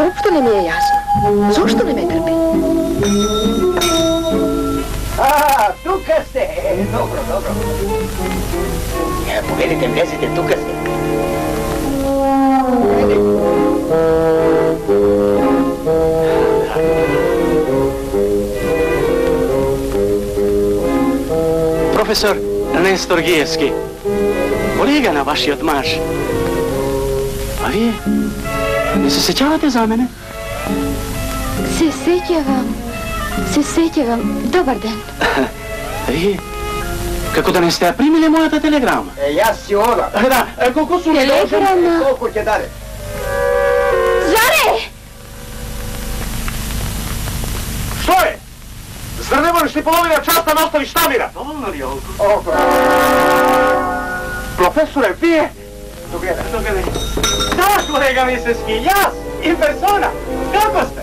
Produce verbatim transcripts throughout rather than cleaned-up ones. Uopšte ne mi je jasno. Zašto ne me trpi? A, tuka ste! Dobro, dobro. Povedite, mlezite, tuka ste. Profesor Nestor Gjievski, колега на вашиот маж. А вие не се сеќавате за мене? Се сеќавам. Се сеќавам. Добар ден. Вие како да не сте ја примиле мојата телеграма? Е, јас си одам. Да, колку сум должен, колку ќе даде? Зоре! Што е? Зар не можеш ли половина час да наставиш намира? Доволно ли овде? Овде. Професоре, вие? Догледај, догледај. Да, колега Мисески, јас и персона. Како сте?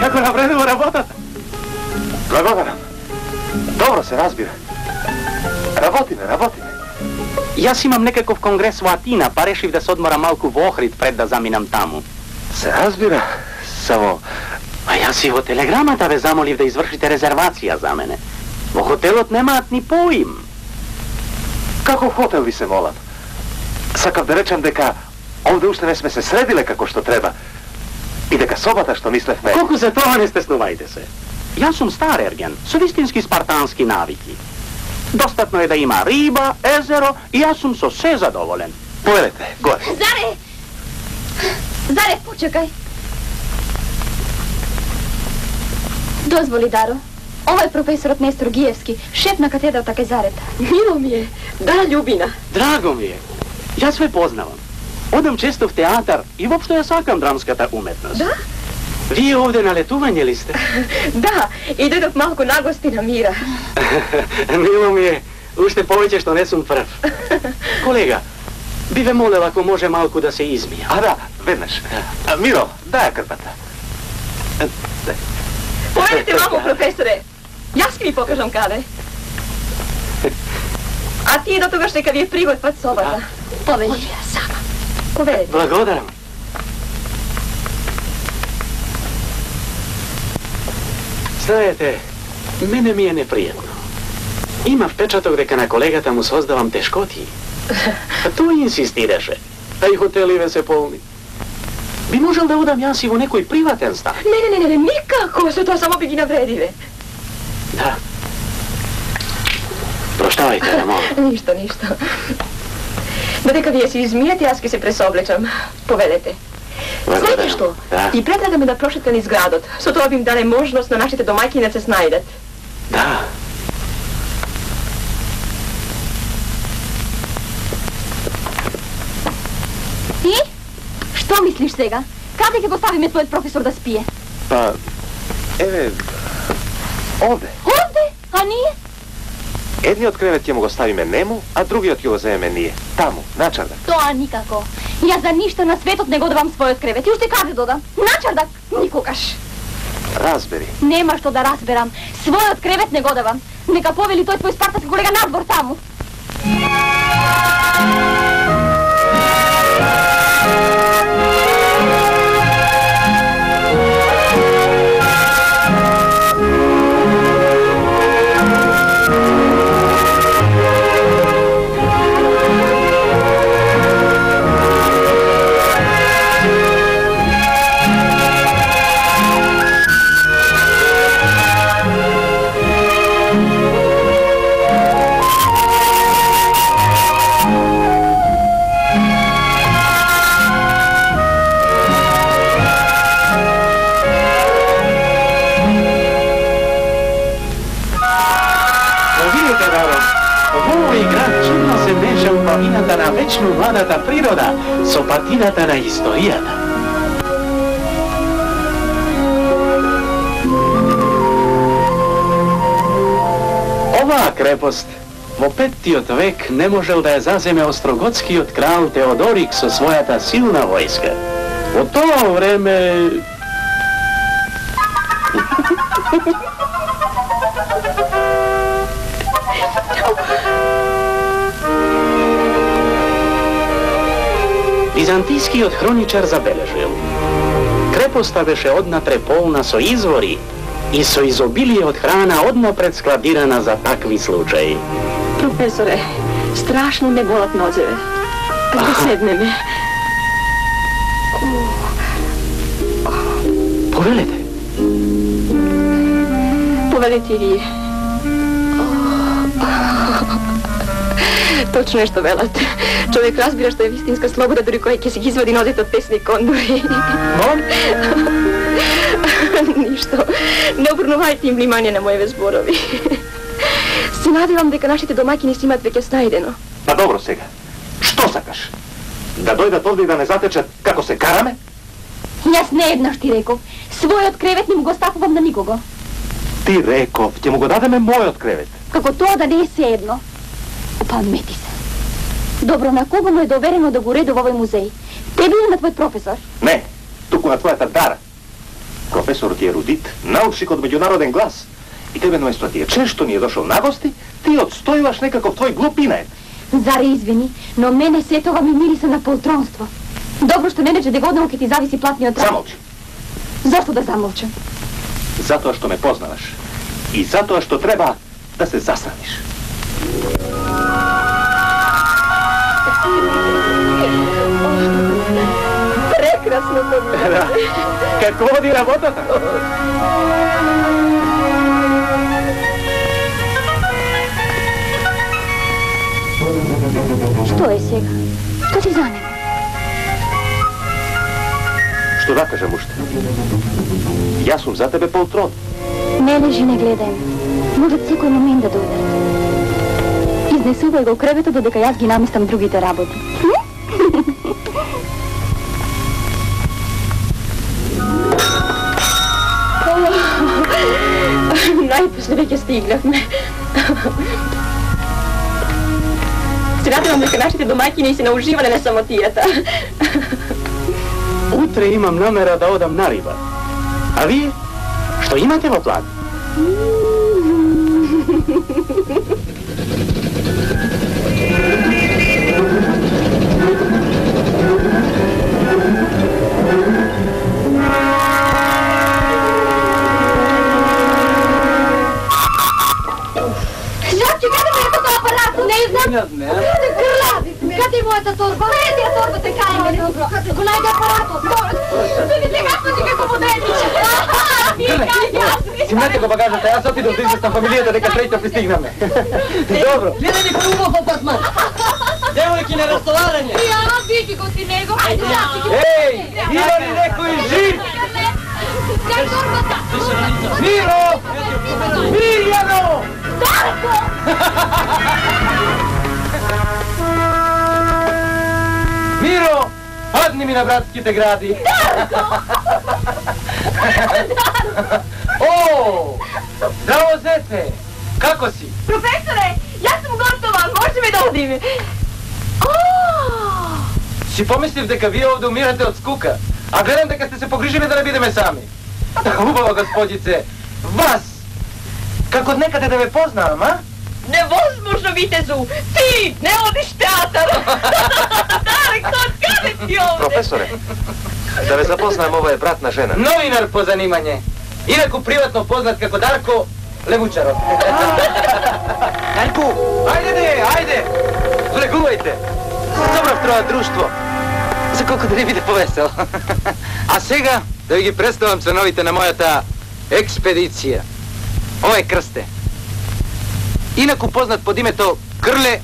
Како напредува работата? Благодарам. Добро се разбира. Работиме, работиме. Јас имам некаков конгрес во Атина, па решив да се одморам малку во Охрид пред да заминам таму. Се разбира, само... А јас и во телеграмата ве замолив да извршите резервација за мене. Во хотелот немаат ни поим. Каков хотел ви се молам? Сакав да речам дека овде уште не сме се средиле како што треба. И дека собата што мислевме... Колку за тоа не стеснувајте се. Јас сум стар ерген, со вистински спартански навики. Достатно е да има риба, езеро и јас сум со се задоволен. Поелете, горе. Заре! Заре, почекај. Дозволи, Даро. Ова е професорот Нестор Гиевски, шеф на катедрата Кезарета. Мило ми е, да, љубина. Драго ми е. Јас ве познавам. Одам често в театар и воопшто ја сакам драмската уметност. Да? Вие овде на летување ли сте? Да, и дојдов малку нагости на Мира. Мило ми е, уште повеќе што не сум прв. Колега, би ве молел ако може малку да се измија. А да, веднаш. Миро, дај крпата. Поедете малку, професоре. Јас ќе ви покажам каде. А тие до тогаш нека ви е приготват собата. Повели ја сама. Поведете. Благодарам. Знаете, мене ми е непријатно. Има впечаток дека на колегата му создавам тешкоти. А тој инсистираше. А и хотеливе се полни. Би можел да одам јас и во некој приватен стан. Не, не, не, не, никако, со тоа само би ги навредиле. Да. Проштавајте, да мога. Ништо, ништо. Додека вие се измијате, јас ке се пресооблечам. Поведете. Знаете што? И предлагаме да прошетаме низ градот. Со тоа би им даде можност на нашите домаќини да се снајдат. Да. Ти? Што мислиш сега? Каде ќе поставиме твојот професор да спие? Па, еве, овде. Овде? А ние? Едниот кревет ќе му го ставиме нему, а другиот ќе го земеме ние. Таму, начардак. Тоа никако. Ја за ништо на светот не го давам својот кревет. И уште каде додам? Начардак, никогаш. Разбери. Нема што да разберам. Својот кревет не го давам. Нека повели тој твој спартански колега надвор таму. На вечно младата природа со патината на историјата. Оваа крепост во петтиот век не можел да ја заземе остроготскиот крал Теодорик со својата силна војска. Во тоа време... византискиот хроничар забележил. Крепоста беше однапре полна со извори и со изобилие од храна однапред складирана за такви случаи. Професоре, страшно ме болат нозе. Ајде седнеме. Повелете. Повелете и вие. Точно е што велат. Човек разбира што е вистинска слобода, дури кој ќе си ги извади нозите од тесни кондури. Мон? Ништо. Не обрнувајте им внимание на мојеве зборови. Се надевам дека нашите домакини си имат веќе снајдено. Па добро сега. Што сакаш? Да дојдат овде и да не затечат како се караме? Јас не еднаш ти реков. Својот кревет не му го стапувам на никого. Ти реков, ќе му го дадеме мојот кревет. Како тоа да не е се едно. Опамети се. Добро, на кого му е доверено да го редува во овој музеј? Тебе или на твојот професор? Не, туку на твојата Дара. Професор ти е ерудит, научник од меѓународен глас. И тебе наместо ти е чест што ни е дошол на гости, ти одстојуваш некаков твој глуп инат. Заре, извини, но мене се тоа ми мириса на полтронство. Добро што не рече дека однаму ќе ти зависи платниот рак. Замолчи. Зошто да замолчам? Затоа што ме познаваш. И затоа што треба да се засрамиш. Прекрасно тоа. Да. Како води работата? Што е сега? Што ти занема? Што да кажам уште? Јас сум за тебе полтрон. Не лежи, не гледај. Можат секој момент да дојдат. Изнесувај го кревето додека јас ги наместам другите работи. Најпосле веќе стигнавме. Се радувам дека нашите домакини се науживале на самотијата. Утре имам намера да одам на риба. А вие? Што имате во план? Жапче, каде ме е тоа апарату? Не знам. Каде е мојата торба? Каде е торбата? Кај ме? Го најде апаратот. Видите како си како модерниче. Крли, симнете го багажата, јас отидов да известам фамилијата дека третја пристигнаме. Добро. Гледа ни прубав апартман. Девојки на растоварање. Ти ја разбики го си него. Еј, има ли некој жив? Кај торбата? Миро! Мирјано! Дарко! Миро, падни ми на братските гради. Дарко! О, здраво, зете. Како си? Професоре, јас сум готова. Можеме да одиме. Си помислив дека вие овде умирате од скука, а гледам дека сте се погрижили да не бидеме сами. Хубаво, господице. Вас, како некаде да ме познавам, а? Невозможно, витезу! Ти не одиш театар! Дарек, од каде ти овде? Професоре, да ве запознаем, ова е брат на жена. Новинар по занимање. Инаку приватно познат како Дарко Левучаров. Дарко! Ајде, де, ајде! Влегувајте! Добрав троја друштво. За колко да не биде повесел. А сега да ви ги представам членовите на мојата експедиција. Ова е Крсте. Инаку познат под името Крле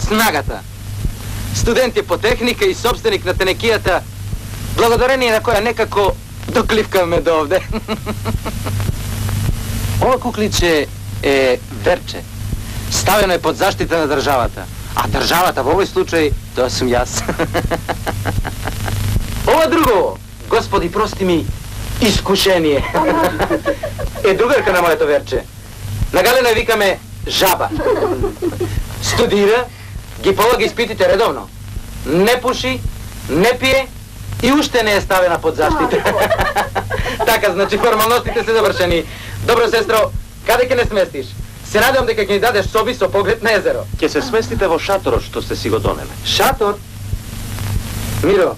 Снагата. Студент е по техника и собственик на тенекијата, благодарение на која некако докливкаме до овде. Ова кукличе е верче. Ставено е под заштита на државата. А државата во овој случај, тоа сум јас. Ова друго, господи прости ми, искушение. Е другарка на моето верче. На Галена викаме Жаба. Студира, ги полага испитите редовно. Не пуши, не пие и уште не е ставена под заштита. Така, значи формалностите се завршени. Добро, сестро, каде ќе не сместиш? Се надевам дека ќе ни дадеш соби со поглед на езеро. Ќе се сместите во шаторот што сте си го донеле. Шатор? Миро,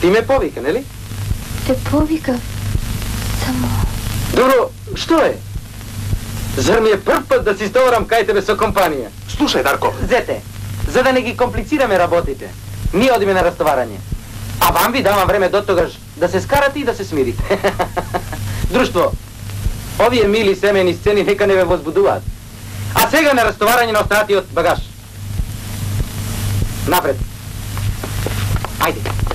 ти ме повика, нели? Те повика, само... Добро, што е? Зар ми е прв пат да си стоварам кај тебе со компанија? Слушај, Дарко. Зете, за да не ги комплицираме работите, ние одиме на растоварање. А вам ви давам време до тогаш да се скарате и да се смирите. Друштво, овие мили семени сцени нека не ве возбудуваат. А сега на растоварање на остатиот багаж. Напред. Ајде.